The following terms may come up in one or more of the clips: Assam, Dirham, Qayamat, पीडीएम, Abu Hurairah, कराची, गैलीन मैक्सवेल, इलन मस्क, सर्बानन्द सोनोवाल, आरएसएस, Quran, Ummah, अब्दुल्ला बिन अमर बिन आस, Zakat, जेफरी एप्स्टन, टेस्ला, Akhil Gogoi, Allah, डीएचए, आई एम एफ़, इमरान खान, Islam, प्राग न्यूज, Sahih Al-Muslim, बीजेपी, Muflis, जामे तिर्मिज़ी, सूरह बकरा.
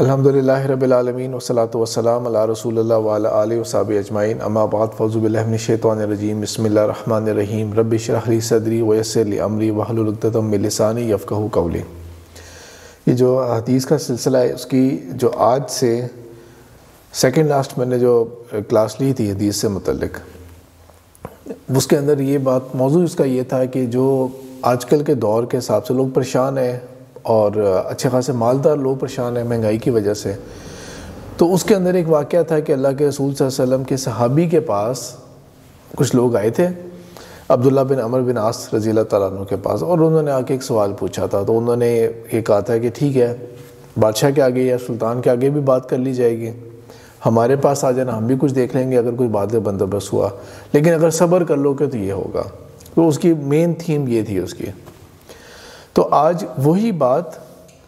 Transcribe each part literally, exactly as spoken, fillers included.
अल्हम्दुलिल्लाहि रब्बिल आलमीन वस्सलातु वस्सलाम अला रसूलिल्लाह व अला आलिहि व सहबी अजमाइन अम्मा बाद फौज़ु बिल्लाहि मिनश शैतानिर रजीम बिस्मिल्लाहिर्रहमानिर्रहीम रब्बि इश्रह ली सदरी व यस्सिर ली अमरी वहलुल उक़्दतम मिन लिसानी यफ़क़हू क़ौली। ये जो हदीस का सिलसिला है उसकी जो आज से सेकेंड लास्ट मैंने जो क्लास ली थी हदीस से मुतल्लिक़, उसके अंदर ये बात मौजू इसका ये था कि जो आजकल के दौर के हिसाब से लोग परेशान हैं और अच्छे खासे मालदार लोग परेशान हैं महंगाई की वजह से। तो उसके अंदर एक वाक़या था कि अल्लाह के रसूल सल्लल्लाहु अलैहि वसल्लम के सहाबी के पास कुछ लोग आए थे अब्दुल्ला बिन अमर बिन आस रज़ी अल्लाह तआला अन्हु के पास, और उन्होंने आके एक सवाल पूछा था। तो उन्होंने ये कहा था कि ठीक है, बादशाह के आगे या सुल्तान के आगे भी बात कर ली जाएगी, हमारे पास आ जाना, हम भी कुछ देख लेंगे अगर कोई बात का बंदोबस्त हुआ, लेकिन अगर सब्र कर लोगे तो ये होगा। तो उसकी मेन थीम ये थी उसकी। तो आज वही बात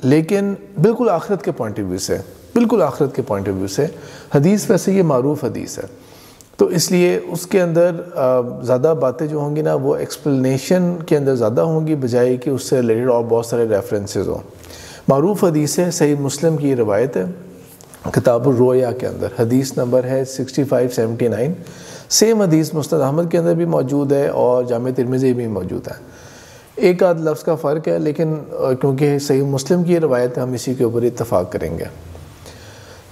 लेकिन बिल्कुल आखिरत के पॉइंट ऑफ व्यू से, बिल्कुल आखिरत के पॉइंट ऑफ व्यू से। हदीस वैसे ये मारूफ हदीस है तो इसलिए उसके अंदर ज़्यादा बातें जो होंगी ना वो एक्सप्लेनेशन के अंदर ज़्यादा होंगी बजाय कि उससे रिलेटेड और बहुत सारे रेफरेंसेस हों। मारूफ हदीस है, सही मुस्लिम की रिवायत है किताबुर रोया के अंदर, हदीस नंबर है sixty five seventy nine. Same हदीस मुस्नद अहमद के अंदर भी मौजूद है और जामे तिर्मिज़ी भी मौजूद है। एक आध लफ्ज़ का फ़र्क है लेकिन क्योंकि सही मुस्लिम की रवायत है हम इसी के ऊपर इत्तफाक करेंगे।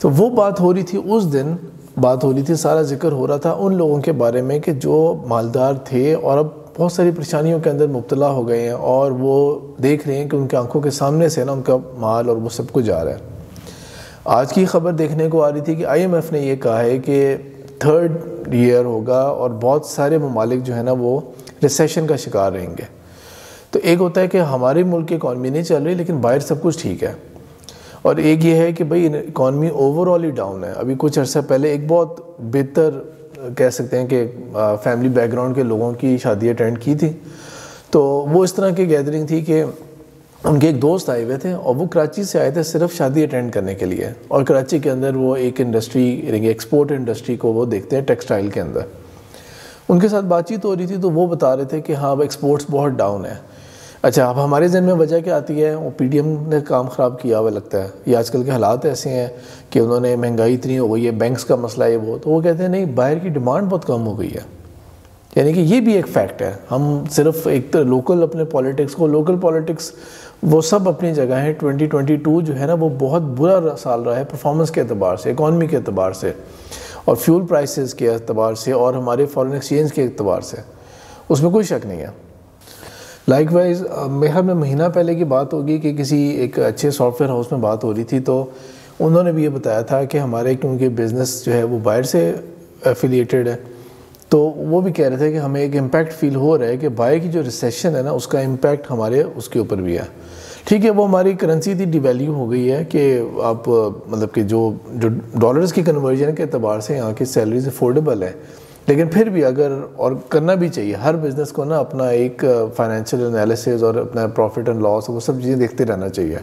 तो वो बात हो रही थी उस दिन, बात हो रही थी, सारा जिक्र हो रहा था उन लोगों के बारे में कि जो मालदार थे और अब बहुत सारी परेशानियों के अंदर मुब्तला हो गए हैं और वो देख रहे हैं कि उनकी आंखों के सामने से ना उनका माल और वो सब कुछ जा रहा है। आज की ख़बर देखने को आ रही थी कि आई एम एफ़ ने यह कहा है कि थर्ड ईयर होगा और बहुत सारे ममालिक जो है ना वो रिसेशन का शिकार रहेंगे। तो एक होता है कि हमारे मुल्क की इकॉनमी नहीं चल रही लेकिन बाहर सब कुछ ठीक है, और एक ये है कि भाई इकॉनमी ओवरऑल ही डाउन है। अभी कुछ अर्सा पहले एक बहुत बेहतर कह सकते हैं कि फैमिली बैकग्राउंड के लोगों की शादी अटेंड की थी, तो वो इस तरह की गैदरिंग थी कि उनके एक दोस्त आए हुए थे और वो कराची से आए थे सिर्फ शादी अटेंड करने के लिए, और कराची के अंदर वो एक इंडस्ट्री एक्सपोर्ट इंडस्ट्री को वो देखते हैं टेक्सटाइल के अंदर। उनके साथ बातचीत हो रही थी तो वो बता रहे थे कि हाँ अब एक्सपोर्ट्स बहुत डाउन है। अच्छा, अब हमारे जहन में वजह क्या आती है, वो पीडीएम ने काम ख़राब किया हुआ लगता है, ये आजकल के हालात ऐसे हैं कि उन्होंने महंगाई इतनी हो गई है, बैंक्स का मसला है वो। तो वो कहते हैं नहीं, बाहर की डिमांड बहुत कम हो गई है, यानी कि ये भी एक फैक्ट है। हम सिर्फ एक तो लोकल अपने पॉलिटिक्स को, लोकल पॉलिटिक्स वो सब अपनी जगह है। ट्वेंटी ट्वेंटी टू जो है ना वो बहुत बुरा साल रहा है परफॉर्मेंस के अतबार से, इकॉनमी के अतबार से, और फ्यूल प्राइसेस के अतबार से, और हमारे फॉरेन एक्सचेंज के अतबार से, उसमें कोई शक नहीं है। लाइकवाइज मेरा में महीना पहले की बात होगी कि किसी एक अच्छे सॉफ्टवेयर हाउस में बात हो रही थी तो उन्होंने भी ये बताया था कि हमारे क्योंकि बिज़नेस जो है वो बाहर से एफिलिएटेड है, तो वो भी कह रहे थे कि हमें एक इम्पैक्ट फील हो रहा है कि बाहर की जो रिसेशन है ना उसका इम्पैक्ट हमारे उसके ऊपर भी है। ठीक है, वो हमारी करेंसी इतनी डिवेल्यू हो गई है कि आप मतलब कि जो जो डॉलर्स की कन्वर्जन के अतबार से यहाँ की सैलरीज अफोर्डेबल है, लेकिन फिर भी अगर, और करना भी चाहिए हर बिज़नेस को ना, अपना एक फाइनेंशियल एनालिसिस और अपना प्रॉफिट एंड लॉस वो सब चीज़ें देखते रहना चाहिए।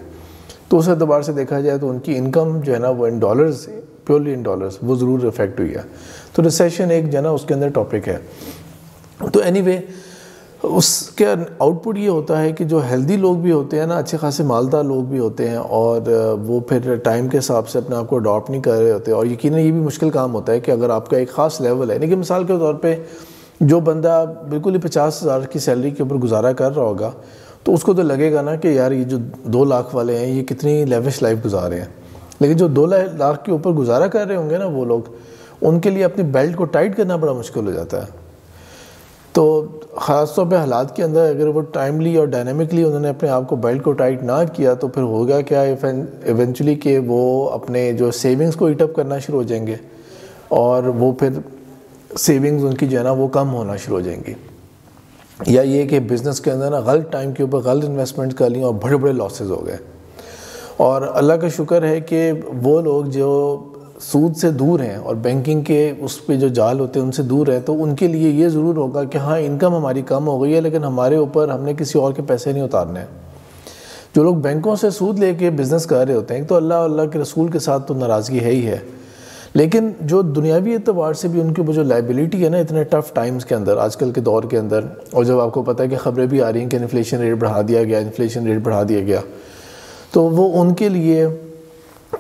तो उस अतबार से देखा जाए तो उनकी इनकम जो है ना वो in dollars, purely in dollars, वो ज़रूर इफेक्ट हुई है। तो रिसेशन एक जो है ना उसके अंदर टॉपिक है। तो एनीवे उसके आउटपुट ये होता है कि जो हेल्दी लोग भी होते हैं ना, अच्छे खासे मालदार लोग भी होते हैं, और वो फिर टाइम के हिसाब से अपने आप को अडॉप्ट नहीं कर रहे होते। और यकीनन ये भी मुश्किल काम होता है कि अगर आपका एक ख़ास लेवल है, यानी कि मिसाल के तौर पे जो बंदा बिल्कुल ही पचास हज़ार की सैलरी के ऊपर गुजारा कर रहा होगा तो उसको तो लगेगा ना कि यार ये जो दो लाख वाले हैं ये कितनी लेविश लाइफ गुजार रहे हैं, लेकिन जो दो लाख के ऊपर गुजारा कर रहे होंगे ना वो लोग, उनके लिए अपनी बेल्ट को टाइट करना बड़ा मुश्किल हो जाता है। तो ख़ास तौर पे हालात के अंदर अगर वो टाइमली और डायनेमिकली उन्होंने अपने आप को बेल्ट को टाइट ना किया तो फिर होगा क्या इवेंचुअली कि वो अपने जो सेविंग्स को ईटअप करना शुरू हो जाएंगे, और वो फिर सेविंग्स उनकी जो है ना वो कम होना शुरू हो जाएंगी, या ये कि बिज़नेस के अंदर ना गलत टाइम के ऊपर गलत इन्वेस्टमेंट कर ली और बड़े बड़े लॉसेज हो गए। और अल्लाह का शुक्र है कि वो लोग जो सूद से दूर हैं और बैंकिंग के उस पर जो जाल होते हैं उनसे दूर है, तो उनके लिए ये ज़रूर होगा कि हाँ इनकम हमारी कम हो गई है लेकिन हमारे ऊपर हमने किसी और के पैसे नहीं उतारने हैं। जो लोग बैंकों से सूद लेके बिज़नेस कर रहे होते हैं, तो अल्लाह अल्लाह के रसूल के साथ तो नाराज़गी है ही है, लेकिन जो दुनियावी एतबार से भी उनकी वो जो लाइबिलिटी है ना इतने टफ़ टाइम्स के अंदर, आजकल के दौर के अंदर, और जब आपको पता है कि ख़बरें भी आ रही हैं कि इन्फ्लेशन रेट बढ़ा दिया गया, इन्फ्लेशन रेट बढ़ा दिया गया, तो वो उनके लिए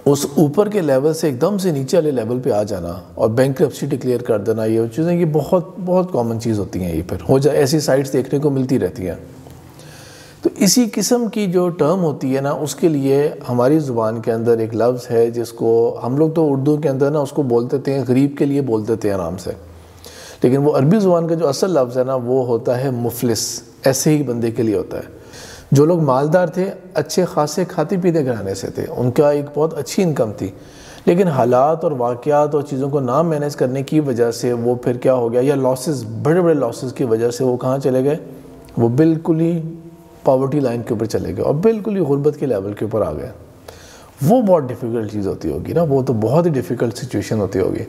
उस ऊपर के लेवल से एकदम से नीचे वाले लेवल पे आ जाना और बैंकक्रप्सी डिक्लेयर कर देना, ये चीज़ें ये बहुत बहुत कॉमन चीज़ होती हैं। ये फिर हो जाए ऐसी साइट्स देखने को मिलती रहती हैं। तो इसी किस्म की जो टर्म होती है ना, उसके लिए हमारी ज़ुबान के अंदर एक लफ्ज़ है जिसको हम लोग तो उर्दू के अंदर ना उसको बोलते थे गरीब के लिए बोलते थे आराम से, लेकिन वो अरबी ज़ुबान का जो असल लफ्ज़ है ना वो होता है मुफलिस। ऐसे ही बंदे के लिए होता है जो लोग मालदार थे, अच्छे खासे खाते पीते घराने से थे, उनका एक बहुत अच्छी इनकम थी, लेकिन हालात और वाक़यात और चीज़ों को ना मैनेज करने की वजह से वो फिर क्या हो गया, या लॉसेस, बड़े बड़े लॉसेस की वजह से वो कहाँ चले गए, वो बिल्कुल ही पॉवर्टी लाइन के ऊपर चले गए और बिल्कुल ही गुर्बत के लेवल के ऊपर आ गए। वो बहुत डिफ़िकल्ट चीज़ होती होगी ना, वो तो बहुत ही डिफ़िकल्ट सिचुएशन होती होगी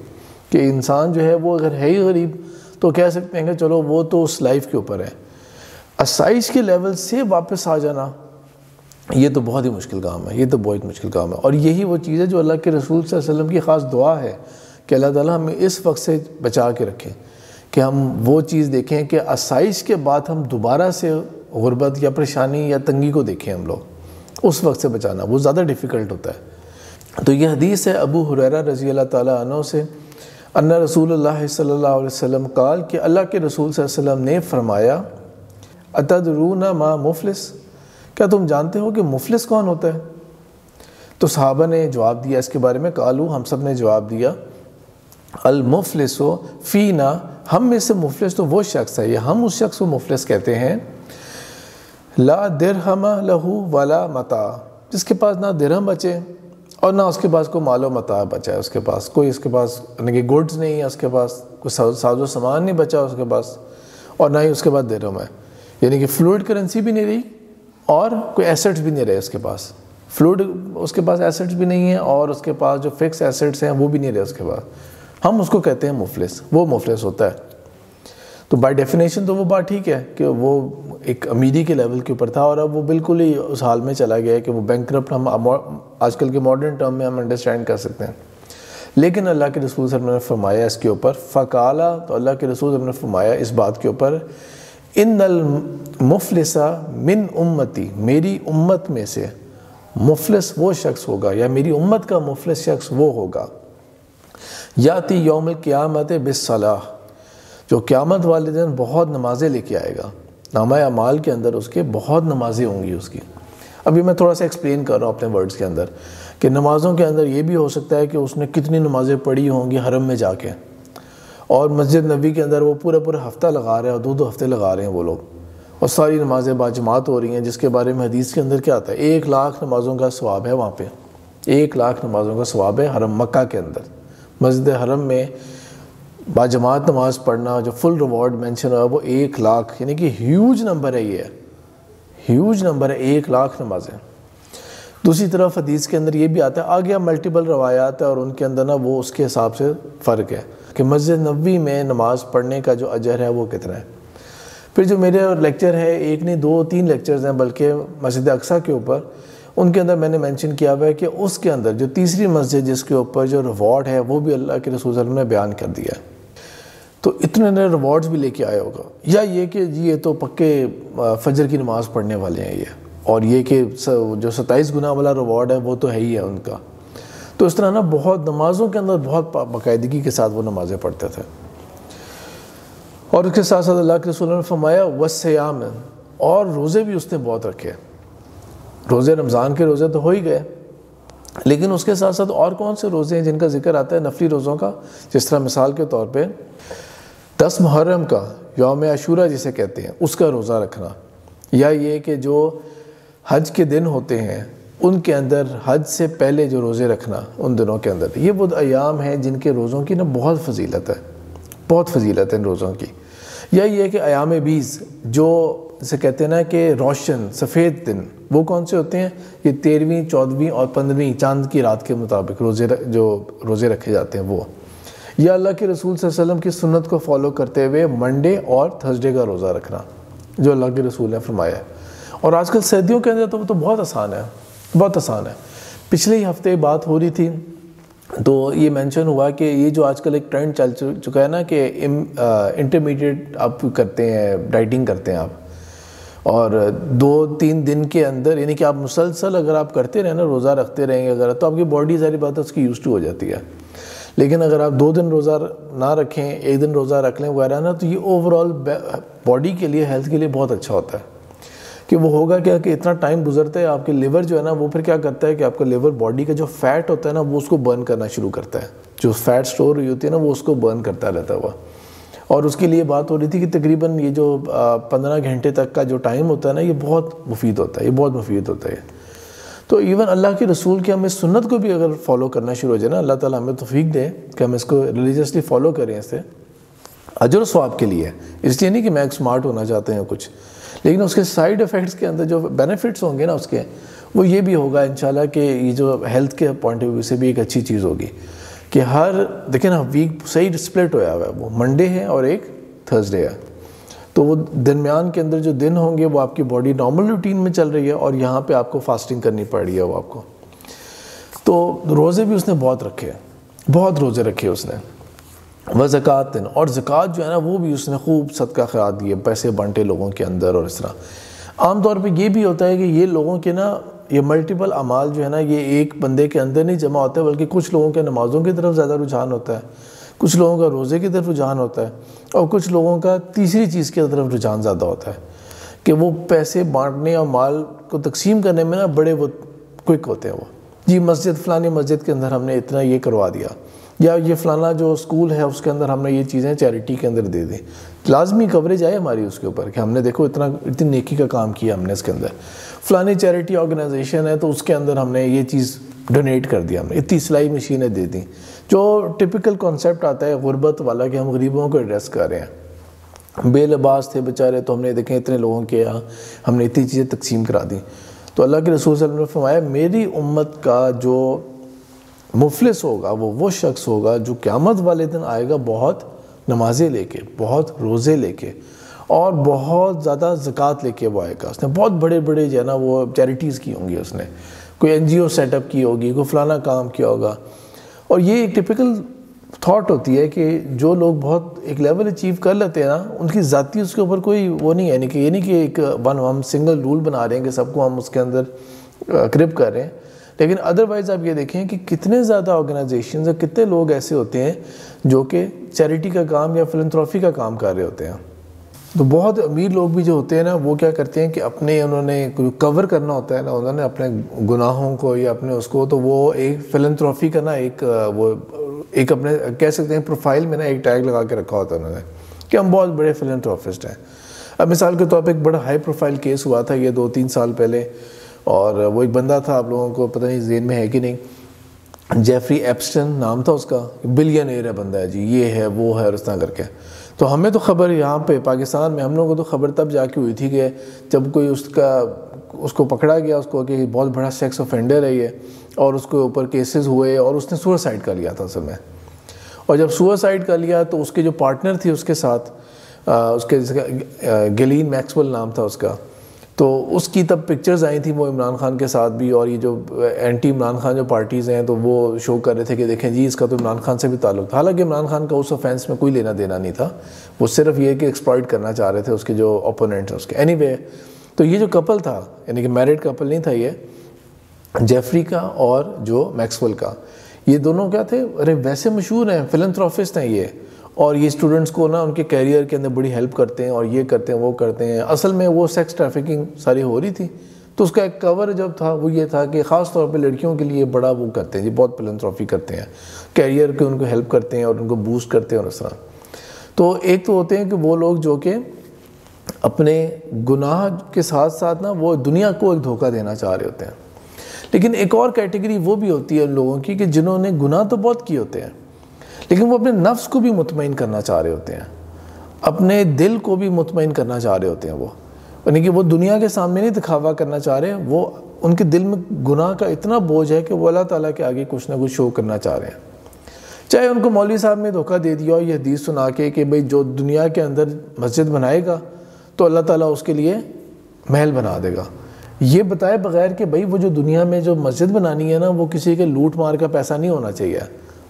कि इंसान जो है वो अगर है ही गरीब तो कह सकते हैं कि चलो वो तो उस लाइफ के ऊपर है, असाइश के लेवल से वापस आ जाना ये तो बहुत ही मुश्किल काम है, ये तो बहुत मुश्किल काम है। और यही वो चीज़ है जो अल्लाह के रसूल सल्लल्लाहु अलैहि वसल्लम की ख़ास दुआ है कि अल्लाह ताला हमें इस वक्त से बचा के रखें कि हम वो चीज़ देखें कि असाइश के बाद हम दोबारा से गुर्बत या परेशानी या तंगी को देखें, हम लोग उस वक्त से बचाना वो ज़्यादा डिफ़िकल्ट होता है। तो यह हदीस है अबू हुरैरा रज़ी अल्लाह ताला अन्हु से, अन्ना रसूलुल्लाह सल्लल्लाहु अलैहि वसल्लम काल, कि अल्लाह के रसूल सल्लल्लाहु अलैहि वसल्लम ने फरमाया, अतदरूना मा मुफलिस, क्या तुम जानते हो कि मुफलिस कौन होता है? तो सहाबा ने जवाब दिया इसके बारे में, कालू, हम सब ने जवाब दिया, अल मुफलिसो फ़ीना, हम में से मुफलिस तो वो शख्स है, या हम उस शख्स को मुफलिस कहते हैं, ला दिरहम लहू वला मता, जिसके पास ना दिरहम बचे और ना उसके पास कोई मालो मता बचा है, उसके पास कोई इसके पास यानी कि गुड्स नहीं है, उसके पास कोई साजो सामान नहीं बचा उसके पास, और ना ही उसके पास दिरहम है, यानी कि फ्लूइड करेंसी भी नहीं रही और कोई एसेट्स भी नहीं रहे उसके पास, फ्लूइड उसके पास एसेट्स भी नहीं है और उसके पास जो फिक्स एसेट्स हैं वो भी नहीं रहे उसके पास, हम उसको कहते हैं मुफलिस, वो मुफलिस होता है। तो बाय डेफिनेशन तो वो बात ठीक है कि वो एक अमीरी के लेवल के ऊपर था और अब वो बिल्कुल ही उस हाल में चला गया है कि वो बैंकक्रप्ट, हम आजकल के मॉडर्न टर्म में हम अंडरस्टैंड कर सकते हैं। लेकिन अल्लाह के रसूल सल्लल्लाहु अलैहि वसल्लम ने फरमाया इसके ऊपर, फ़काला, तो अल्लाह के रसूल सल्लल्लाहु अलैहि वसल्लम ने फरमाया इस बात के ऊपर, इन्नल मुफलिसा मिन उम्मती, मेरी उम्मत में से मुफलिस वो शख्स होगा या मेरी उम्मत का मुफलिस शख्स वो होगा, याती यौमुल क़यामत बिस्सलाह, जो क़यामत वाले दिन बहुत नमाज़ें लेके आएगा, नामा अमाल के अंदर उसके बहुत नमाज़ें होंगी उसकी। अभी मैं थोड़ा सा एक्सप्लेन कर रहा हूँ अपने वर्ड्स के अंदर कि नमाज़ों के अंदर ये भी हो सकता है कि उसने कितनी नमाज़ें पढ़ी होंगी हरम में जाके, और मस्जिद नबी के अंदर वो पूरा पूरा हफ्ता लगा रहे हैं और दो दो हफ्ते लगा रहे हैं वो लोग, और सारी नमाज़ें बाजमात हो रही हैं, जिसके बारे में हदीस के अंदर क्या आता है, एक लाख नमाज़ों का सवाब है वहाँ पर, एक लाख नमाज़ों का सवाब है हरम मक्का के अंदर, मस्जिद हरम में बाजमात नमाज़ पढ़ना जो फुल रिवॉर्ड मेंशन हुआ वो एक लाख यानी कि ह्यूज नंबर है, ये ह्यूज नंबर है, एक लाख नमाजें। दूसरी तरफ हदीस के अंदर ये भी आता है, आ गया मल्टीपल रवायात है और उनके अंदर ना वो उसके हिसाब से फ़र्क है कि मस्जिद नबवी में नमाज़ पढ़ने का जो अजर है वो कितना है। फिर जो मेरे लेक्चर है, एक नहीं दो तीन लेक्चर्स हैं बल्कि मस्जिद अक्सा के ऊपर, उनके अंदर मैंने मेंशन किया हुआ है कि उसके अंदर जो तीसरी मस्जिद जिसके ऊपर जो रिवॉर्ड है वो भी अल्लाह के रसूल ने बयान कर दिया है, तो इतने नए रिवॉर्ड्स भी लेके आया होगा, या ये कि ये तो पक्के फजर की नमाज पढ़ने वाले हैं ये, और ये कि जो सत्ताईस गुना वाला रिवॉर्ड है वो तो है ही है उनका। तो इस तरह ना बहुत नमाज़ों के अंदर बहुत बाकायदगी के साथ वो नमाज़ें पढ़ते थे। और उसके साथ साथ अल्लाह के रसूल ने फरमाया वस्याम, और रोज़े भी उसने बहुत रखे, रोज़े रमज़ान के रोज़े तो हो ही गए, लेकिन उसके साथ साथ और कौन से रोज़े हैं जिनका जिक्र आता है नफली रोज़ों का, जिस तरह मिसाल के तौर पे दस मुहर्रम का, यौम आशूरा जिसे कहते हैं, उसका रोज़ा रखना, या ये कि जो हज के दिन होते हैं उनके अंदर हज से पहले जो रोज़े रखना उन दिनों के अंदर, ये वो अयाम हैं जिनके रोज़ों की ना बहुत फजीलत है, बहुत फजीलत है इन रोज़ों की। या ये कि अयाम बीज जो जिसे कहते हैं ना कि रोशन सफ़ेद दिन, वो कौन से होते हैं, ये तेरहवीं चौदहवीं और पंद्रहवीं चांद की रात के मुताबिक रोज़े जो रोज़े रखे जाते हैं वो, या अल्लाह के रसूल सल्लल्लाहु अलैहि वसल्लम की सुन्नत को फॉलो करते हुए मंडे और थर्सडे का रोज़ा रखना जो अल्लाह के रसूल ने फरमाया है। और आजकल सर्दियों के अंदर तो तो बहुत आसान है, बहुत आसान है। पिछले ही हफ्ते बात हो रही थी तो ये मेंशन हुआ कि ये जो आजकल एक ट्रेंड चल चुका है ना कि इंटरमीडिएट आप करते हैं, डाइटिंग करते हैं आप, और दो तीन दिन के अंदर, यानी कि आप मुसलसल अगर आप करते रहें ना, रोज़ा रखते रहेंगे अगर, तो आपकी बॉडी सारी बात उसकी यूज़ टू हो जाती है। लेकिन अगर आप दो दिन रोज़ा ना रखें, एक दिन रोज़ा रख लें वगैरह ना, तो ये ओवरऑल बॉडी के लिए, हेल्थ के लिए बहुत अच्छा होता है। कि वो होगा क्या कि इतना टाइम गुजरता है, आपके लिवर जो है ना वो फिर क्या करता है कि आपका लिवर बॉडी का जो फैट होता है ना वो उसको बर्न करना शुरू करता है, जो फैट स्टोर हुई होती है ना वो उसको बर्न करता रहता हुआ। और उसके लिए बात हो रही थी कि तकरीबन ये जो पंद्रह घंटे तक का जो टाइम होता है ना ये बहुत मुफीद होता है, ये बहुत मुफीद होता है। तो इवन अल्लाह के रसूल की हम इस सुन्नत को भी अगर फॉलो करना शुरू हो जाए ना, अल्लाह ताला हमें तौफीक दे कि हम इसको रिलीजियसली फॉलो करें, इससे अजर सवाब के लिए, इसलिए नहीं कि मैं स्मार्ट होना चाहते हैं कुछ, लेकिन उसके साइड इफ़ेक्ट्स के अंदर जो बेनिफिट्स होंगे ना उसके, वो ये भी होगा इंशाल्लाह कि ये जो हेल्थ के पॉइंट ऑफ व्यू से भी एक अच्छी चीज़ होगी। कि हर देखिए ना वीक सही स्प्लिट होया हुआ है, वो मंडे है और एक थर्सडे है, तो वो दरमियान के अंदर जो दिन होंगे वो आपकी बॉडी नॉर्मल रूटीन में चल रही है और यहाँ पे आपको फास्टिंग करनी पड़ रही है वो आपको। तो रोज़े भी उसने बहुत रखे हैं, बहुत रोज़े रखे उसने, वह ज़कात दिन, और ज़कात जो है ना वो भी उसने खूब सदका खैरात दिए, पैसे बांटे लोगों के अंदर। और इस तरह आम तौर पे ये भी होता है कि ये लोगों के ना ये मल्टीपल अमाल जो है ना ये एक बंदे के अंदर नहीं जमा होता है, बल्कि कुछ लोगों के नमाज़ों की तरफ ज़्यादा रुझान होता है, कुछ लोगों का रोज़े की तरफ रुझान होता है, और कुछ लोगों का तीसरी चीज़ की तरफ रुझान ज़्यादा होता है कि वो पैसे बांटने और माल को तकसीम करने में ना बड़े वो क्विक होते हैं। वो जी मस्जिद फ़लानी मस्जिद के अंदर हमने इतना ये करवा दिया, या ये फ़लाना जो स्कूल है उसके अंदर हमने ये चीज़ें चैरिटी के अंदर दे दी। लाजमी कवरेज आए हमारी उसके ऊपर कि हमने देखो इतना इतनी नेकी का काम किया हमने, इसके अंदर फ़लानी चैरिटी ऑर्गेनाइजेशन है तो उसके अंदर हमने ये चीज़ डोनेट कर दिया, हमने इतनी सिलाई मशीनें दे दी। जो टिपिकल कॉन्सेप्ट आता है गुरबत वाला कि हम गरीबों को एड्रेस कर रहे हैं, बेलबास थे बेचारे तो हमने देखें इतने लोगों के यहाँ हमने इतनी चीज़ें तकसीम करा दी। तो अल्लाह के रसूल सल्लल्लाहु अलैहि वसल्लम ने फरमाया मेरी उम्मत का जो मुफलिस होगा वो वो शख्स होगा जो क़यामत वाले दिन आएगा बहुत नमाजें लेके, बहुत रोज़े लेके और बहुत ज़्यादा ज़कात लेके वो आएगा। उसने बहुत बड़े बड़े जो है ना वो चैरिटीज़ की होंगी, उसने कोई एन जी ओ सेटअप की होगी, कोई फ़लाना काम किया होगा। और ये एक टिपिकल थाट होती है कि जो लोग बहुत एक लेवल अचीव कर लेते हैं ना उनकी ज़ाती उसके ऊपर कोई वो नहीं है, यानी कि ये नहीं कि एक वन हम सिंगल रूल बना रहे हैं कि सबको हम उसके अंदर क्रिप कर रहे हैं। लेकिन अदरवाइज़ आप ये देखें कि कितने ज़्यादा ऑर्गेनाइजेशन और कितने लोग ऐसे होते हैं जो कि चैरिटी का काम या फिलंथ्रोफी का काम कर रहे होते हैं। तो बहुत अमीर लोग भी जो होते हैं ना वो क्या करते हैं कि अपने उन्होंने कवर करना होता है ना, उन्होंने अपने गुनाहों को या अपने उसको, तो वो एक फिलंथ्रोफी का ना एक वो एक अपने कह सकते हैं प्रोफाइल में ना एक टैग लगा के रखा होता है उन्होंने कि हम बहुत बड़े फिलंथ्रोफिस्ट हैं। अब मिसाल के तौर पर एक बड़ा हाई प्रोफाइल केस हुआ था ये दो तीन साल पहले, और वो एक बंदा था, आप लोगों को पता नहीं जेन में है कि नहीं, जेफरी एप्स्टन नाम था उसका, बिलियनेयर है बंदा है जी, ये है वो है और इस तरह करके। तो हमें तो खबर यहाँ पे पाकिस्तान में हम लोगों को तो खबर तब जाके हुई थी कि जब कोई उसका उसको पकड़ा गया उसको कि बहुत बड़ा सेक्स ऑफेंडर है ये, और उसके ऊपर केसेस हुए और उसने सुसाइड कर लिया था उस समय। और जब सुसाइड कर लिया तो उसके जो पार्टनर थी उसके साथ आ, उसके जिसका गैलीन मैक्सवेल नाम था उसका, तो उसकी तब पिक्चर्स आई थी वो इमरान खान के साथ भी, और ये जो एंटी इमरान खान जो पार्टीज़ हैं तो वो शो कर रहे थे कि देखें जी इसका तो इमरान खान से भी ताल्लुक़ था। हालांकि इमरान खान का उस ऑफेंस में कोई लेना देना नहीं था, वो सिर्फ ये कि एक्सप्लॉइट करना चाह रहे थे उसके जो ओपोनेंट हैं उसके। एनीवे तो ये जो कपल था, यानी कि मैरिड कपल नहीं था ये, जेफरी का और जो मैक्सवेल का, ये दोनों क्या थे, अरे वैसे मशहूर हैं, फिलंथ्रोफिस्ट हैं ये, और ये स्टूडेंट्स को ना उनके कैरियर के अंदर बड़ी हेल्प करते हैं और ये करते हैं वो करते हैं। असल में वो सेक्स ट्रैफिकिंग सारी हो रही थी, तो उसका एक कवर जब था वो ये था कि ख़ास तौर पे लड़कियों के लिए बड़ा वो करते हैं जी, बहुत फिलंथ्रोफी करते हैं, कैरियर के उनको हेल्प करते हैं और उनको बूस्ट करते हैं। और इस तरह तो एक तो होते हैं कि वो लोग जो कि अपने गुनाह के साथ साथ ना वो दुनिया को एक धोखा देना चाह रहे होते हैं। लेकिन एक और कैटेगरी वो भी होती है उन लोगों की कि जिन्होंने गुनाह तो बहुत किए होते हैं, लेकिन वो अपने नफ्स को भी मुतमईन करना चाह रहे होते हैं, अपने दिल को भी मुतमईन करना चाह रहे होते हैं। वो यानी कि वो दुनिया के सामने नहीं दिखावा करना चाह रहे, वो उनके दिल में गुनाह का इतना बोझ है कि वो अल्लाह ताला के आगे कुछ ना कुछ शो करना चाह रहे हैं। चाहे उनको मौलवी साहब ने धोखा दे दिया और ये हदीस सुना के कि भाई जो दुनिया के अंदर मस्जिद बनाएगा तो अल्लाह ताला उसके लिए महल बना देगा, ये बताए बगैर कि भाई वो जो दुनिया में जो मस्जिद बनानी है ना वो किसी के लूट मार का पैसा नहीं होना चाहिए,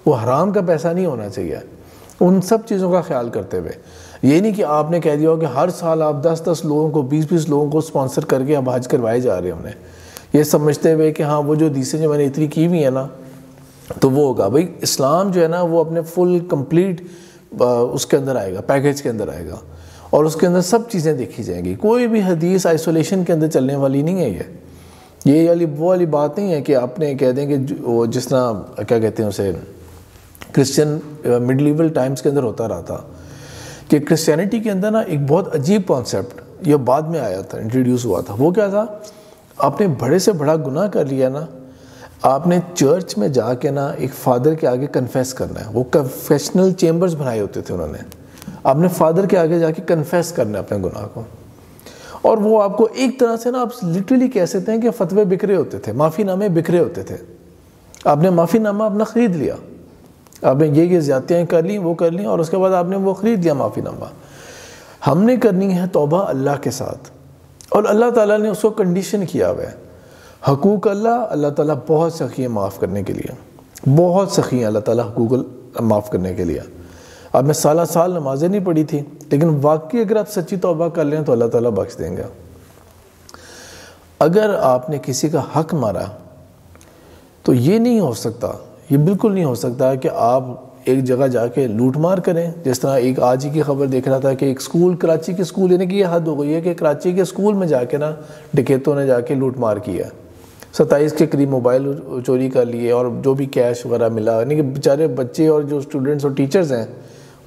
वो हराम का पैसा नहीं होना चाहिए, उन सब चीज़ों का ख्याल करते हुए। ये नहीं कि आपने कह दिया हो कि हर साल आप दस दस लोगों को बीस बीस लोगों को स्पॉन्सर करके अब हज करवाए जा रहे हैं। हमने ये समझते हुए कि हाँ वो जो हदीसें जो मैंने इतनी की हुई है ना तो वो होगा। भाई इस्लाम जो है ना वो अपने फुल कंप्लीट उसके अंदर आएगा, पैकेज के अंदर आएगा और उसके अंदर सब चीज़ें देखी जाएंगी। कोई भी हदीस आइसोलेशन के अंदर चलने वाली नहीं है। ये ये वाली वो वाली बात नहीं है कि आपने कह दें कि वो जिस तरह क्या कहते हैं उसे क्रिश्चियन मिडिलीवल टाइम्स के अंदर होता रहा था कि क्रिश्चियनिटी के अंदर ना एक बहुत अजीब कॉन्सेप्ट ये बाद में आया था, इंट्रोड्यूस हुआ था। वो क्या था, आपने बड़े से बड़ा गुनाह कर लिया ना, आपने चर्च में जाके ना एक फादर के आगे कन्फेस करना है। वो कन्फेशनल चेम्बर्स बनाए होते थे उन्होंने, आपने फादर के आगे जाके कन्फेस करना है अपने गुनाह को। और वो आपको एक तरह से ना आप लिटरली कह सकते हैं कि फतवे बिखरे होते थे, माफ़ीनामे बिखरे होते थे। आपने माफ़ीनामा अपना ख़रीद लिया, आपने ये ये ज़्यादतियाँ कर ली, वो कर ली और उसके बाद आपने वो ख़रीद लिया माफ़ीनामा। हमने करनी है तौबा अल्लाह के साथ और अल्लाह ताला ने उसको कंडीशन किया हुआ है। हकूक़ अल्लाह, अल्लाह ताला बहुत सखी है माफ़ करने के लिए, बहुत सखी है अल्लाह ताला हकूक़ माफ़ करने के लिए। आपने साला साल नमाजें नहीं पढ़ी थी लेकिन वाकई अगर आप सच्ची तौबा कर लें तो अल्लाह ताला बख्श देंगे। अगर आपने किसी का हक मारा तो ये नहीं हो सकता, ये बिल्कुल नहीं हो सकता कि आप एक जगह जाके लूट मार करें। जिस तरह एक आज ही की खबर देख रहा था कि एक स्कूल, कराची के स्कूल, यानी कि ये हद हो गई है कि कराची के स्कूल में जाके ना डकैतों ने जाके लूट मार किया, सत्ताईस के करीब मोबाइल चोरी कर लिए और जो भी कैश वगैरह मिला। यानी कि बेचारे बच्चे और जो स्टूडेंट्स और टीचर्स हैं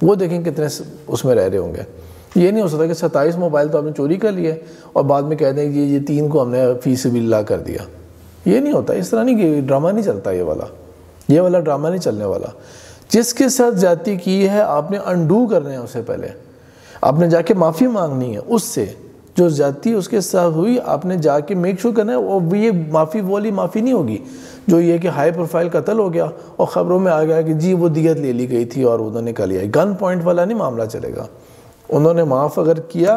वो देखें कितने उसमें रह रहे होंगे। ये नहीं हो सकता कि सत्ताईस मोबाइल तो आपने चोरी कर लिए और बाद में कह दें कि ये तीन को हमने फीस बिल्ला कर दिया। ये नहीं होता, इस तरह नहीं, ड्रामा नहीं चलता, ये वाला ये वाला ड्रामा नहीं चलने वाला। जिसके साथ जाती की है आपने अंडू करना है, उससे पहले आपने जाके माफ़ी मांगनी है उससे, जो ज़्यादती उसके साथ हुई आपने जाके मेक श्योर करना है। और ये माफ़ी वो वाली माफ़ी नहीं होगी जो ये कि हाई प्रोफाइल कत्ल हो गया और ख़बरों में आ गया कि जी वो दियत ले ली गई थी और उन्होंने कर लिया, गन पॉइंट वाला नहीं मामला चलेगा। उन्होंने माफ़ अगर किया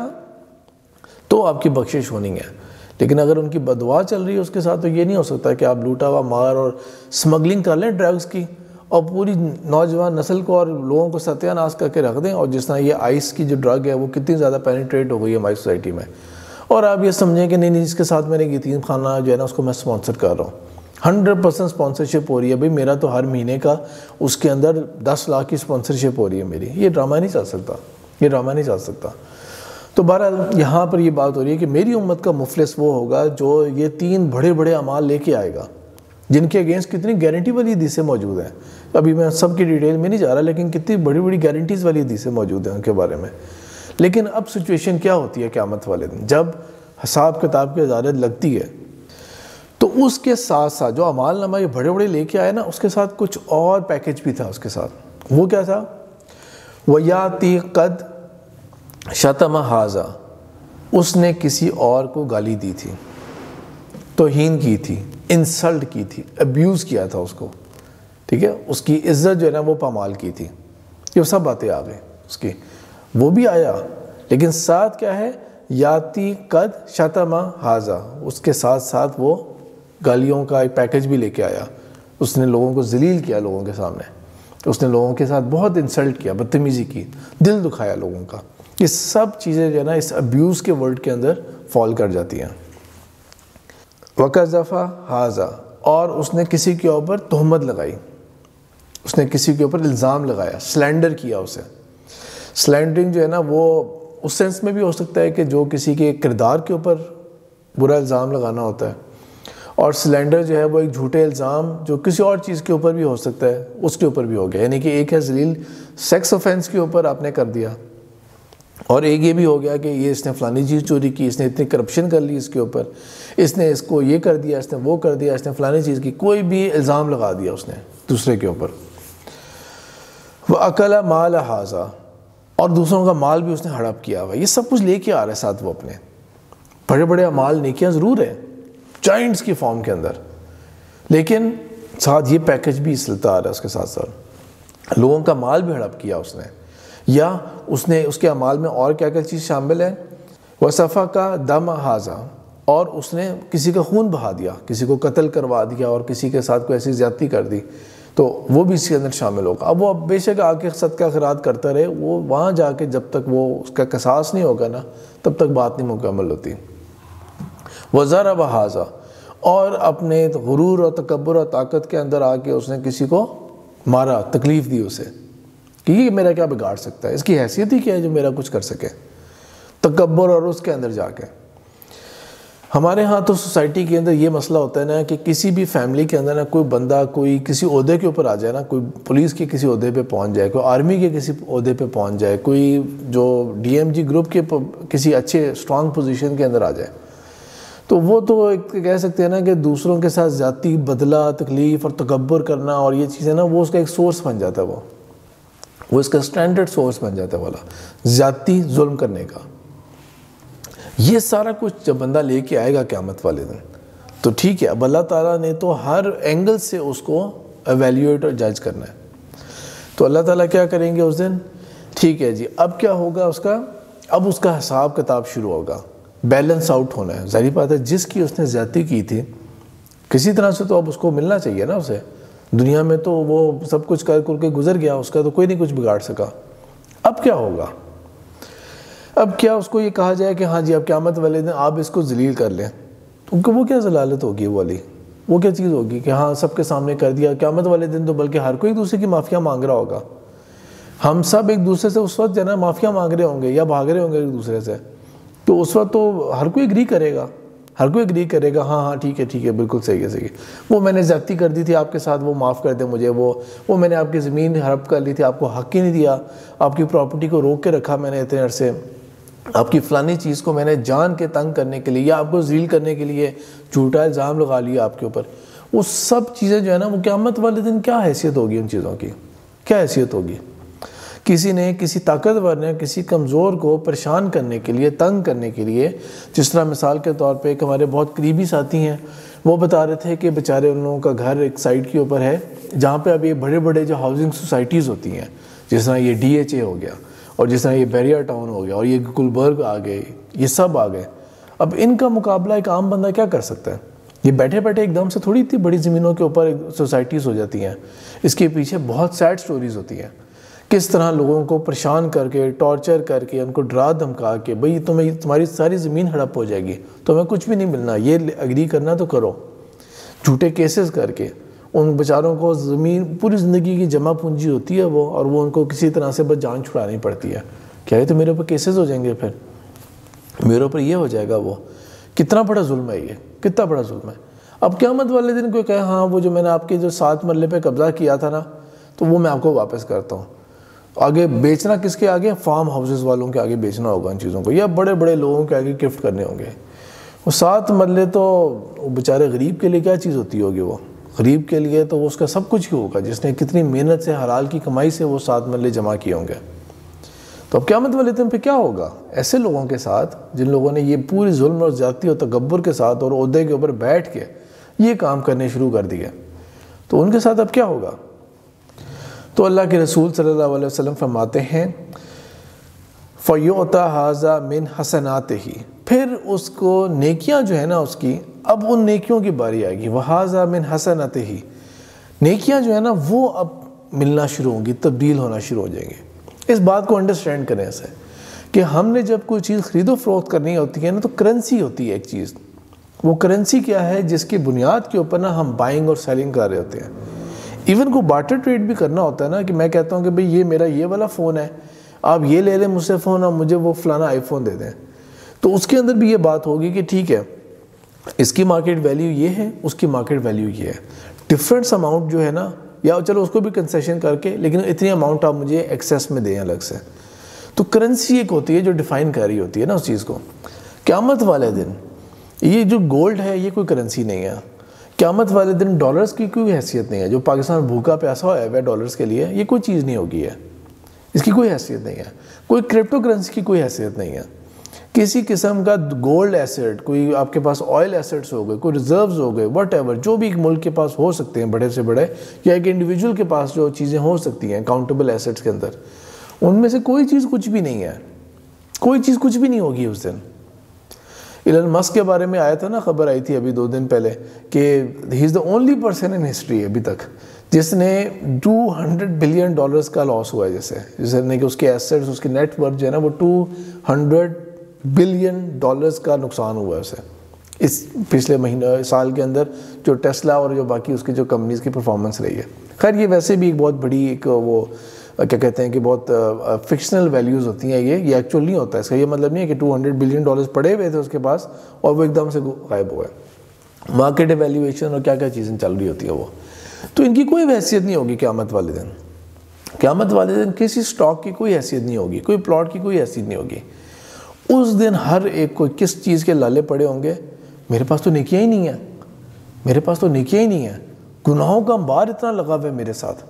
तो आपकी बख्शिश होनी है, लेकिन अगर उनकी बदवा चल रही है उसके साथ तो ये नहीं हो सकता कि आप लूटा हुआ मार और स्मगलिंग कर लें ड्रग्स की और पूरी नौजवान नस्ल को और लोगों को सत्यानाश करके रख दें। और जिस तरह ये आइस की जो ड्रग है वो कितनी ज़्यादा पेनिट्रेट हो गई है हमारी सोसाइटी में, और आप ये समझें कि नहीं नहीं इसके साथ मैंने यतीम खाना जो है ना उसको मैं स्पॉन्सर कर रहा हूँ, हंड्रेड परसेंट स्पॉन्सरशिप हो रही है। भाई मेरा तो हर महीने का उसके अंदर दस लाख की स्पॉन्सरशिप हो रही है मेरी। ये ड्रामा नहीं चल सकता, ये ड्रामा नहीं चल सकता। तो बहरहाल यहाँ पर ये बात हो रही है कि मेरी उम्मत का मुफलिस वो होगा जो ये तीन बड़े बड़े अमाल लेके आएगा, जिनके अगेंस्ट कितनी गारंटी वाली हदीसें मौजूद हैं। अभी मैं सब की डिटेल में नहीं जा रहा, लेकिन कितनी बड़ी बड़ी गारंटीज़ वाली हदीसें मौजूद हैं उनके बारे में। लेकिन अब सिचुएशन क्या होती है क़यामत वाले दिन, जब हिसाब किताब की अदालत लगती है तो उसके साथ साथ जो अमाल नामा ये बड़े बड़े लेके आए ना उसके साथ कुछ और पैकेज भी था उसके साथ। वो क्या था, वयाती कद शतम हाजा, उसने किसी और को गाली दी थी, तौहीन की थी, इंसल्ट की थी, अब्यूज़ किया था उसको, ठीक है, उसकी इज्जत जो है ना वो पामाल की थी। ये सब बातें आ गई उसकी, वो भी आया, लेकिन साथ क्या है, याती कद शतमा हाजा, उसके साथ साथ वो गालियों का एक पैकेज भी लेके आया। उसने लोगों को जलील किया लोगों के सामने, उसने लोगों के साथ बहुत इंसल्ट किया, बदतमीज़ी की, दिल दुखाया लोगों का। ये सब चीज़ें जो है ना इस अब्यूज़ के वर्ड के अंदर फॉल कर जाती हैं। वक़ज़फ़ा हाजा, और उसने किसी के ऊपर तोहमत लगाई, उसने किसी के ऊपर इल्ज़ाम लगाया, स्लैंडर किया उसे। स्लैंडरिंग जो है ना वो उस सेंस में भी हो सकता है कि जो किसी के किरदार के ऊपर बुरा इल्ज़ाम लगाना होता है, और स्लैंडर जो है वो एक झूठे इल्ज़ाम जो किसी और चीज़ के ऊपर भी हो सकता है उसके ऊपर भी हो गया। यानी कि एक है ज़लील सेक्स ऑफेंस के ऊपर आपने कर दिया, और एक ये भी हो गया कि ये इसने फलानी चीज़ चोरी की, इसने इतनी करप्शन कर ली इसके ऊपर, इसने इसको ये कर दिया, इसने वो कर दिया, इसने फलानी चीज़ की, कोई भी इल्ज़ाम लगा दिया उसने दूसरे के ऊपर। वह अकला माल हाजा, और दूसरों का माल भी उसने हड़प किया हुआ। ये सब कुछ लेके आ रहा है साथ वो, अपने बड़े बड़े अमाल नेकियाँ ज़रूर हैं जायंट्स की फॉर्म के अंदर, लेकिन साथ ये पैकेज भी सिलता आ रहा है उसके साथ साथ। लोगों का माल भी हड़प किया उसने, या उसने उसके अमाल में और क्या क्या चीज़ शामिल है, वसफ़ा का दम हाजा, और उसने किसी का खून बहा दिया, किसी को कत्ल करवा दिया और किसी के साथ कोई ऐसी ज़्यादती कर दी तो वो भी इसके अंदर शामिल होगा। अब वो अब बेशक आके सदका खैरात करता रहे, वो वहाँ जाके जब तक वो उसका कसास नहीं होगा ना तब तक बात नहीं मुकम्मल होती। वज़ारा बहाजा, और अपने गुरूर और तकब्बुर और ताकत के अंदर आके उसने किसी को मारा, तकलीफ़ दी उसे कि ये मेरा क्या बिगाड़ सकता है, इसकी हैसियत ही क्या है जो मेरा कुछ कर सके। तकब्बुर और उसके अंदर जाके हमारे यहाँ तो सोसाइटी के अंदर ये मसला होता है ना कि किसी भी फैमिली के अंदर ना कोई बंदा कोई किसी ओहदे के ऊपर आ जाए ना, कोई पुलिस के किसी ओहदे पे पहुँच जाए, कोई आर्मी के किसी ओहदे पे पहुँच जाए, कोई जो डीएमजी ग्रुप के किसी अच्छे स्ट्रांग पोजीशन के अंदर आ जाए, तो वो तो एक कह सकते हैं ना कि दूसरों के साथ ज़ाती बदला, तकलीफ़ और तकब्बुर करना और ये चीज़ें ना वो उसका एक सोर्स बन जाता है, वो वो इसका स्टैंडर्ड सोर्स बन जाता है वाला ज़ाती जुल्म करने का। ये सारा कुछ जब बंदा लेके आएगा क़यामत वाले दिन तो ठीक है, अब अल्लाह ताला ने तो हर एंगल से उसको एवेल्यूएट और जज करना है। तो अल्लाह ताला क्या करेंगे उस दिन, ठीक है जी अब क्या होगा उसका, अब उसका हिसाब किताब शुरू होगा, बैलेंस आउट होना है। जाहिर बात है जिसकी उसने ज़्यादती की थी किसी तरह से तो अब उसको मिलना चाहिए ना उसे, दुनिया में तो वो सब कुछ कर करके गुजर गया, उसका तो कोई नहीं कुछ बिगाड़ सका। अब क्या होगा, अब क्या उसको ये कहा जाए कि हाँ जी अब क़यामत वाले दिन आप इसको जलील कर लें, तो वो क्या जलालत होगी वो वाली, वो क्या चीज़ होगी कि हाँ सबके सामने कर दिया। क़यामत वाले दिन तो बल्कि हर कोई एक दूसरे की माफ़िया मांग रहा होगा, हम सब एक दूसरे से उस वक्त जो है ना माफ़िया मांग रहे होंगे या भाग रहे होंगे एक दूसरे से, तो उस वक्त तो हर कोई एग्री करेगा, हर कोई एग्री करेगा हाँ हाँ ठीक है ठीक है बिल्कुल सही है सही है, वो मैंने ज़्यादती कर दी थी आपके साथ वो माफ़ कर दे मुझे, वो वो मैंने आपकी ज़मीन हड़प कर ली थी, आपको हक़ ही नहीं दिया, आपकी प्रॉपर्टी को रोक के रखा मैंने इतने अरसे, आपकी फ़लानी चीज़ को मैंने जान के तंग करने के लिए या आपको ज़लील करने के लिए झूठा इल्ज़ाम लगा लिया आपके ऊपर। वो सब चीज़ें जो है ना वो क़यामत वाले दिन क्या हैसियत होगी उन चीज़ों की, क्या हैसियत होगी। किसी ने किसी ताकतवर ने किसी कमज़ोर को परेशान करने के लिए, तंग करने के लिए, जिस तरह मिसाल के तौर पे एक हमारे बहुत करीबी साथी हैं वो बता रहे थे कि बेचारे उन लोगों का घर एक साइड के ऊपर है जहाँ पे अब ये बड़े बड़े जो हाउसिंग सोसाइटीज़ होती हैं, जिस तरह ये डीएचए हो गया और जिस तरह ये बैरियर टाउन हो गया और ये गुलबर्ग आ गए, ये सब आ गए, अब इनका मुकाबला एक आम बंदा क्या कर सकता है। ये बैठे बैठे एकदम से थोड़ी इतनी बड़ी ज़मीनों के ऊपर सोसाइटीज़ हो जाती हैं, इसके पीछे बहुत सैड स्टोरीज़ होती हैं, किस तरह लोगों को परेशान करके, टॉर्चर करके, उनको डरा धमका के भाई तुम्हें तुम्हारी सारी ज़मीन हड़प हो जाएगी, तुम्हें कुछ भी नहीं मिलना, ये एग्री करना तो करो, झूठे केसेस करके उन बेचारों को ज़मीन पूरी ज़िंदगी की जमा पूंजी होती है वो, और वो उनको किसी तरह से बस जान छुड़ानी पड़ती है। क्या है तो मेरे ऊपर केसेस हो जाएंगे, फिर मेरे ऊपर ये हो जाएगा वो, कितना बड़ा जुल्म है ये, कितना बड़ा जुल्म है। अब क़यामत वाले दिन कोई कहे हाँ वो जो मैंने आपके जो सात मरले पर कब्ज़ा किया था ना तो वो मैं आपको वापस करता हूँ, आगे बेचना किसके आगे, फार्म हाउसेस वालों के आगे बेचना होगा इन चीज़ों को, या बड़े बड़े लोगों के आगे गिफ्ट करने होंगे। वो सात मरले तो बेचारे गरीब के लिए क्या चीज़ होती होगी, वो गरीब के लिए तो वो उसका सब कुछ ही होगा जिसने कितनी मेहनत से हलाल की कमाई से वो सात मरले जमा किए होंगे। तो अब क़यामत वाले दिन पे क्या होगा ऐसे लोगों के साथ जिन लोगों ने ये पूरी जुल्म और ज़्यादती और तकब्बुर के साथ और ओहदे के ऊपर बैठ के ये काम करने शुरू कर दिए, तो उनके साथ अब क्या होगा। तो अल्लाह के रसूल सल्लल्लाहु अलैहि वसल्लम फरमाते हैं फ़युता हाज़ा मिन हसनातिही, फिर उसको नेकियां जो है ना उसकी, अब उन नेकियों की बारी आएगी। व हाज़ा मिन हसनातिही, नेकियां जो है ना वो अब मिलना शुरू होंगी, तब्दील होना शुरू हो जाएंगे। इस बात को अंडरस्टैंड करें ऐसे कि हमने जब कोई चीज़ ख़रीदो फरोख्त करनी होती है ना तो करेंसी होती है एक चीज़, वो करेंसी क्या है जिसकी बुनियाद के ऊपर ना हम बाइंग और सेलिंग कर रहे होते हैं। इवन को बार्टर ट्रेड भी करना होता है ना कि मैं कहता हूँ कि भाई ये मेरा ये वाला फ़ोन है, आप ये ले लें मुझसे फ़ोन और मुझे वो फलाना आईफोन दे दें, तो उसके अंदर भी ये बात होगी कि ठीक है इसकी मार्केट वैल्यू ये है, उसकी मार्केट वैल्यू ये है, डिफरेंट्स अमाउंट जो है ना, या चलो उसको भी कंसेशन करके लेकिन इतनी अमाउंट आप मुझे एक्सेस में दें अलग से। तो करेंसी एक होती है जो डिफ़ाइन कर रही होती है ना उस चीज़ को। क़यामत वाले दिन ये जो गोल्ड है ये कोई करेंसी नहीं है, क़यामत वाले दिन डॉलर्स की कोई हैसियत नहीं है, जो पाकिस्तान भूखा प्यासा होया हुआ है डॉलर्स के लिए ये कोई चीज़ नहीं होगी है, इसकी कोई हैसियत नहीं है, कोई क्रिप्टो करेंसी की कोई हैसियत नहीं है, किसी किस्म का गोल्ड एसेट, कोई आपके पास ऑयल एसेट्स हो गए, कोई रिजर्व्स हो गए, व्हाटएवर जो भी एक मुल्क के पास हो सकते हैं बड़े से बड़े, या एक इंडिविजुअल के पास जो चीज़ें हो सकती हैं काउंटेबल एसेट्स के अंदर, उनमें से कोई चीज़ कुछ भी नहीं है, कोई चीज़ कुछ भी नहीं होगी उस दिन। इलन मस्क के बारे में आया था ना, खबर आई थी अभी दो दिन पहले कि he is the only person in history अभी तक जिसने टू हंड्रेड बिलियन डॉलर्स का लॉस हुआ है। जैसे जिसने कि उसके एसेट्स, उसकी नेटवर्थ जो है ना वो टू हंड्रेड बिलियन डॉलर्स का नुकसान हुआ है उसे इस पिछले महीने साल के अंदर, जो टेस्ला और जो बाकी उसकी जो कंपनीज की परफॉर्मेंस रही है। खैर ये वैसे भी एक बहुत बड़ी एक वो क्या कहते हैं कि बहुत फिक्शनल वैल्यूज़ होती हैं, ये ये एक्चुअल नहीं होता है। इसका ये मतलब नहीं है कि टू हंड्रेड बिलियन डॉलर्स पड़े हुए थे उसके पास और वो एकदम से गायब हुआ है। मार्केट वैल्यूएशन और क्या क्या चीज़ें चल रही होती हैं वो, तो इनकी कोई हैसियत नहीं होगी क़यामत वाले दिन। क़यामत वाले दिन किसी स्टॉक की कोई हैसियत नहीं होगी, कोई प्लॉट की कोई हैसियत नहीं होगी। उस दिन हर एक को किस चीज़ के लाले पड़े होंगे, मेरे पास तो नेकियां ही नहीं है, मेरे पास तो नेकियां ही नहीं है, गुनाहों का अंबार इतना लगा हुआ है मेरे साथ,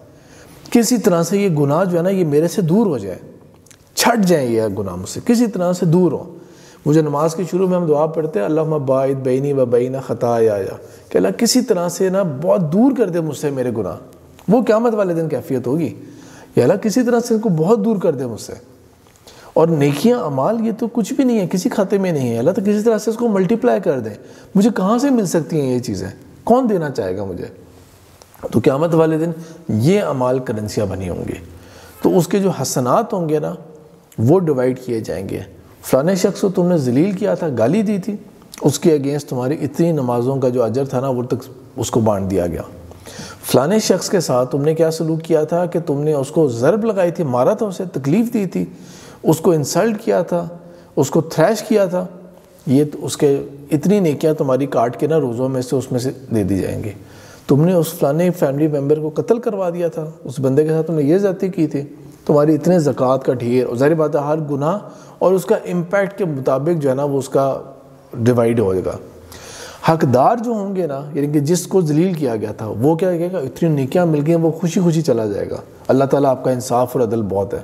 किसी तरह से ये गुनाह जो है ना ये मेरे से दूर हो जाए, छट जाए ये गुनाह मुझसे, किसी तरह से दूर हो। मुझे नमाज के शुरू में हम दुआ पढ़ते हैं, अल्लाहुम्मा बाइद बैनी व बैना खताया, कि अल्लाह किसी तरह से ना बहुत दूर कर दे मुझसे मेरे गुनाह। वो क़यामत वाले दिन कैफियत होगी, या अल्लाह किसी तरह से इनको बहुत दूर कर दे मुझसे। और नेकियां अमाल ये तो कुछ भी नहीं है, किसी खाते में नहीं है, अल्लाह तो किसी तरह से इसको मल्टीप्लाई कर दें। मुझे कहाँ से मिल सकती हैं ये चीज़ें, कौन देना चाहेगा मुझे? तो क़यामत वाले दिन ये अमाल करेंसियाँ बनी होंगी, तो उसके जो हसनात होंगे ना वो डिवाइड किए जाएंगे। फ़लाने शख्स को तुमने जलील किया था, गाली दी थी, उसके अगेंस्ट तुम्हारी इतनी नमाजों का जो अजर था ना वो तक उसको बांट दिया गया। फ़लाने शख्स के साथ तुमने क्या सलूक किया था कि तुमने उसको ज़रब लगाई थी, मारा था, उसे तकलीफ़ दी थी, उसको इंसल्ट किया था, उसको थ्रैश किया था, ये तो उसके इतनी नेकियां तुम्हारी काट के ना रोज़ों में से उसमें से दे दी जाएंगी। तुमने उस फलाने फैमिली मेम्बर को कत्ल करवा दिया था, उस बंदे के साथ तुमने ये ज़्यादती की थी, तुम्हारी इतने ज़कात का ढेर। और ज़ाहिर बात है हर गुनाह और उसका इम्पैक्ट के मुताबिक जो है ना वो उसका डिवाइड हो जाएगा। हकदार जो होंगे ना, यानी कि जिसको जलील किया गया था, वो क्या कहेगा, इतनी नेकियां मिल गई हैं, वो खुशी खुशी चला जाएगा। अल्लाह ताला आपका इंसाफ और अदल बहुत है।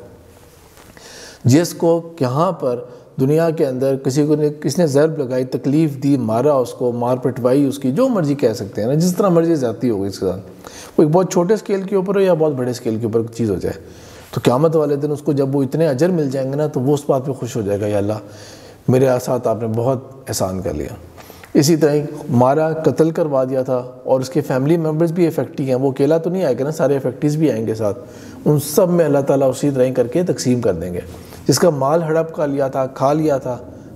जिसको यहाँ पर दुनिया के अंदर किसी को ने किसने ज़रब लगाई, तकलीफ़ दी, मारा उसको, मार पिटवाई उसकी, जो मर्ज़ी कह सकते हैं ना, जिस तरह मर्ज़ी ज़्यादती होगी इसके साथ, वो एक बहुत छोटे स्केल के ऊपर हो या बहुत बड़े स्केल के ऊपर चीज़ हो जाए, तो क़यामत वाले दिन उसको जब वो इतने अजर मिल जाएंगे ना तो वो उस बात पे खुश हो जाएगा, या अल्लाह मेरे साथ आपने बहुत एहसान कर लिया। इसी तरह मारा, कत्ल करवा दिया था, और उसके फैमिली मेम्बर्स भी अफेक्टी हैं, वो अकेला तो नहीं आएगा ना, सारे अफेक्टीज़ भी आएंगे साथ, उन सब में अल्लाह ताला उसी तरह करके तकसीम कर देंगे। जिसका माल हड़प कर लिया था, खा लिया था,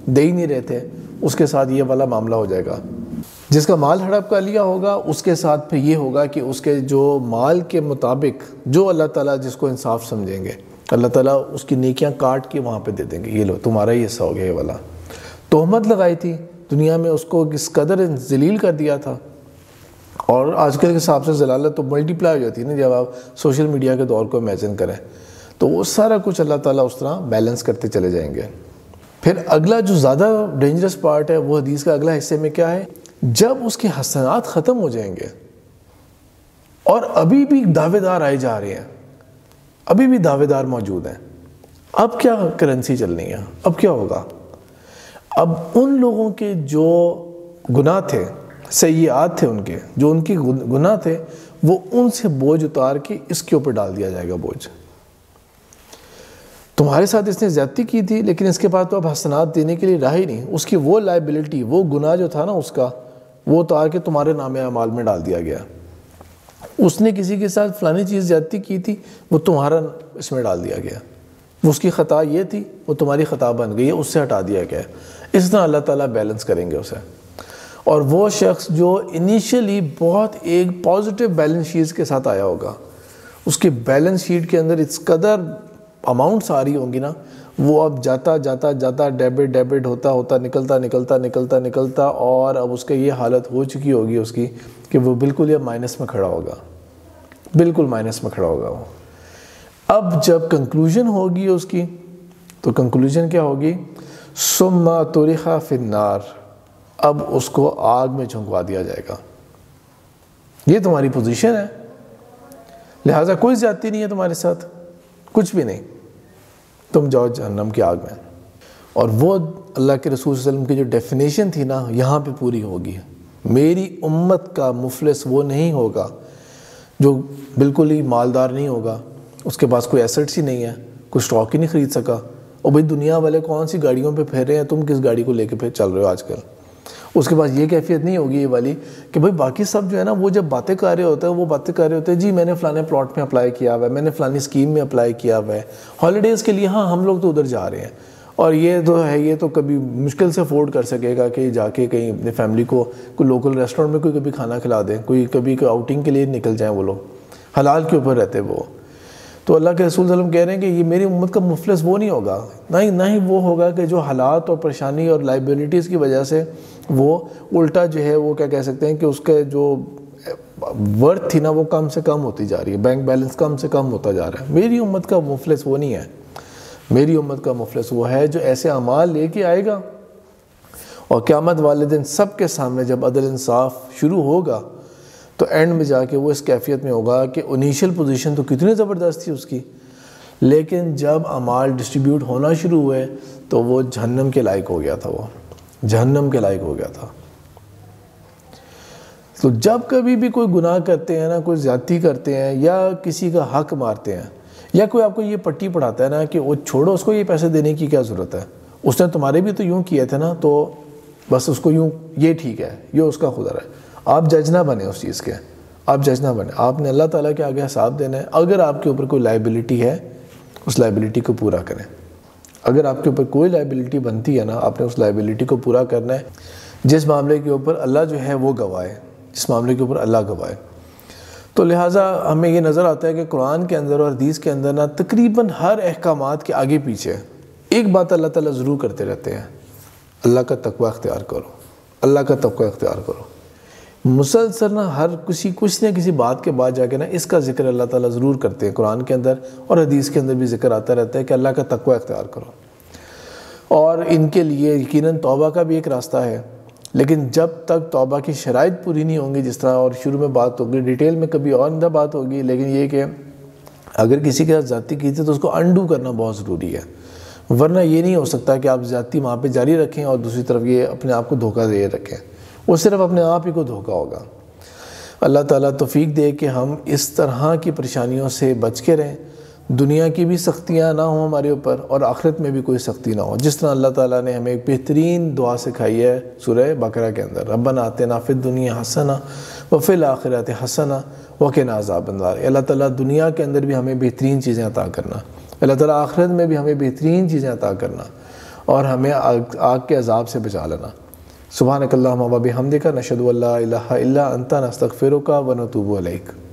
दे ही नहीं रहे थे, उसके साथ ये वाला मामला हो जाएगा। जिसका माल हड़प कर लिया होगा उसके साथ फिर ये होगा कि उसके जो माल के मुताबिक जो अल्लाह ताला जिसको इंसाफ समझेंगे, अल्लाह ताला उसकी नेकियां काट के वहाँ पे दे देंगे, ये लो तुम्हारा ही हिस्सा हो गया ये वाला। तोहमत लगाई थी दुनिया में, उसको किस कदर जलील कर दिया था, और आजकल के हिसाब से जलालत तो मल्टीप्लाई हो जाती है ना जब आप सोशल मीडिया के दौर को इमेजिन करें, तो वो सारा कुछ अल्लाह ताला उस तरह बैलेंस करते चले जाएंगे। फिर अगला जो ज़्यादा डेंजरस पार्ट है वो हदीस का अगला हिस्से में क्या है, जब उसके हसनात ख़त्म हो जाएंगे और अभी भी दावेदार आए जा रहे हैं, अभी भी दावेदार मौजूद हैं, अब क्या करेंसी चलनी है, अब क्या होगा? अब उन लोगों के जो गुनाह थे, सय्यात थे उनके, जो उनके गुनाह थे, वो उनसे बोझ उतार के इसके ऊपर डाल दिया जाएगा बोझ। तुम्हारे साथ इसने ज़्यादती की थी लेकिन इसके बाद तो अब हसनात देने के लिए राह ही नहीं, उसकी वो लाइबिलिटी, वो गुनाह जो था ना उसका, वो उतार के तुम्हारे नामे अमाल में डाल दिया गया। उसने किसी के साथ फलानी चीज़ ज़्यादती की थी, वो तुम्हारा इसमें डाल दिया गया, वो उसकी ख़ता ये थी, वो तुम्हारी ख़ता बन गई है, उससे हटा दिया गया। इस तरह अल्लाह ताला बैलेंस करेंगे उसे। और वो शख्स जो इनिशियली बहुत एक पॉजिटिव बैलेंस शीट के साथ आया होगा, उसके बैलेंस शीट के अंदर इस कदर अमाउंट्स आ रही होंगी ना, वो अब जाता जाता जाता डेबिट डेबिट होता होता निकलता निकलता निकलता निकलता और अब उसके ये हालत हो चुकी होगी उसकी कि वो बिल्कुल ये माइनस में खड़ा होगा, बिल्कुल माइनस में खड़ा होगा वो। अब जब कंक्लूजन होगी उसकी, तो कंक्लूजन क्या होगी, सुम्मा तुरिखा फिन्नार, अब उसको आग में झोंकवा दिया जाएगा। ये तुम्हारी पोजीशन है, लिहाजा कोई ज़्यादती नहीं है तुम्हारे साथ, कुछ भी नहीं, तुम जाओ जहन्नम की आग में। और वो अल्लाह के रसूल सल्लल्लाहु अलैहि वसल्लम की जो डेफिनेशन थी ना यहाँ पे पूरी होगी, मेरी उम्मत का मुफलिस वो नहीं होगा जो बिल्कुल ही मालदार नहीं होगा, उसके पास कोई एसेट्स ही नहीं है, कोई स्टॉक ही नहीं ख़रीद सका, और भाई दुनिया वाले कौन सी गाड़ियों पे फेर रहे हैं, तुम किस गाड़ी को लेके फिर चल रहे हो आजकल। उसके पास ये कैफियत नहीं होगी ये वाली कि भाई बाकी सब जो है ना वो जब बातें कर रहे होते हैं वो बातें कर रहे होते हैं जी मैंने फ़लाने प्लॉट में अप्लाई किया हुआ है, मैंने फ़लानी स्कीम में अप्लाई किया हुआ है हॉलीडेज़ के लिए, हाँ हम लोग तो उधर जा रहे हैं। और ये तो है, ये तो कभी मुश्किल से अफोर्ड कर सकेगा कि जाके कहीं अपने फैमिली को कोई लोकल रेस्टोरेंट में कोई कभी खाना खिला दें, कोई कभी कोई आउटिंग के लिए निकल जाएं वो लोग, हलाल के ऊपर रहते वो। तो अल्लाह के रसूल सल्लल्लाहु अलैहि वसल्लम कह रहे हैं कि ये मेरी उम्मत का मुफलिस वो नहीं होगा, ना ही ना ही वो होगा कि जो हालात और परेशानी और लाइबिलिटीज़ की वजह से वो उल्टा जो है वो क्या कह सकते हैं कि उसके जो वर्थ थी ना वो कम से कम होती जा रही है, बैंक बैलेंस कम से कम होता जा रहा है। मेरी उम्मत का मुफलिस वो नहीं है, मेरी उम्मत का मुफलिस वो है जो ऐसे अमाल लेके आएगा और क़यामत वाले दिन सब के सामने जब अदल इंसाफ शुरू होगा तो एंड में जाके वो इस कैफियत में होगा कि इनिशियल पोजीशन तो कितनी ज़बरदस्त थी उसकी, लेकिन जब अमाल डिस्ट्रीब्यूट होना शुरू हुए तो वो जहन्नम के लायक हो गया था, वो जहन्नम के लायक हो गया था। तो जब कभी भी कोई गुनाह करते हैं ना, कोई ज़्यादती करते हैं या किसी का हक मारते हैं या कोई आपको ये पट्टी पढ़ाता है ना कि वो छोड़ो उसको, ये पैसे देने की क्या ज़रूरत है, उसने तुम्हारे भी तो यूँ किए थे ना, तो बस उसको यूँ, ये ठीक है, ये उसका खुदा है। आप जज ना बने उस चीज़ के, आप जज ना बने, आपने अल्लाह ताला के आगे हिसाब देना है। अगर आपके ऊपर कोई लाइबिलिटी है उस लाइबिलिटी को पूरा करें, अगर आपके ऊपर कोई लाइबिलिटी बनती है ना आपने उस लाइबिलिटी को पूरा करना है। जिस मामले के ऊपर अल्लाह जो है वो गवाह है, जिस मामले के ऊपर अल्लाह गवाह है। तो लिहाजा हमें ये नज़र आता है कि कुरान के अंदर और हदीस के अंदर ना तकरीबन हर अहकामात के आगे पीछे एक बात अल्लाह ताला ज़रूर करते रहते हैं, अल्लाह का तकवा अख्तियार करो, अल्लाह का तकवा अख्तियार करो। मुसलसल ना हर किसी कुछ ना किसी बात के बाद जाके ना इसका जिक्र अल्लाह ताला ज़रूर करते हैं, कुरान के अंदर और हदीस के अंदर भी जिक्र आता रहता है कि अल्लाह का तकवा अख्तियार करो। और इनके लिए यकीनन तौबा का भी एक रास्ता है, लेकिन जब तक तौबा की शराइत पूरी नहीं होंगी जिस तरह, और शुरू में बात होगी डिटेल में कभी और अंदर बात होगी, लेकिन ये कि अगर किसी के साथ ज़्यादती की थी तो उसको अंडू करना बहुत ज़रूरी है, वरना ये नहीं हो सकता कि आप ज़्यादती वहाँ पे जारी रखें और दूसरी तरफ ये अपने आप को धोखा दे रखें, वो सिर्फ अपने आप ही को धोखा होगा। अल्लाह ताला तौफीक दे कि हम इस तरह की परेशानियों से बच के रहें, दुनिया की भी सख्तियाँ ना हों हमारे ऊपर और आखिरत में भी कोई सख्ती ना हो, जिस तरह अल्लाह ताला ने हमें एक बेहतरीन दुआ सिखाई है सूरह बकरा के अंदर, रब्बना आतिना फिद दुनिया हसना व फिल आखिरत हसना व किना अज़ाबन नार। अल्लाह ताला दुनिया के अंदर भी हमें बेहतरीन चीज़ें अता करना, अल्लाह ताला आखिरत में भी हमें बेहतरीन चीज़ें अता करना और हमें आग, आग के अजाब से बचा लेना। सुब्हानकल्लाहुम्मा व बिहम्दिका नशहदु अल्ला इलाहा इल्ला अंता नस्तगफिरुका व नतूबु अलैक।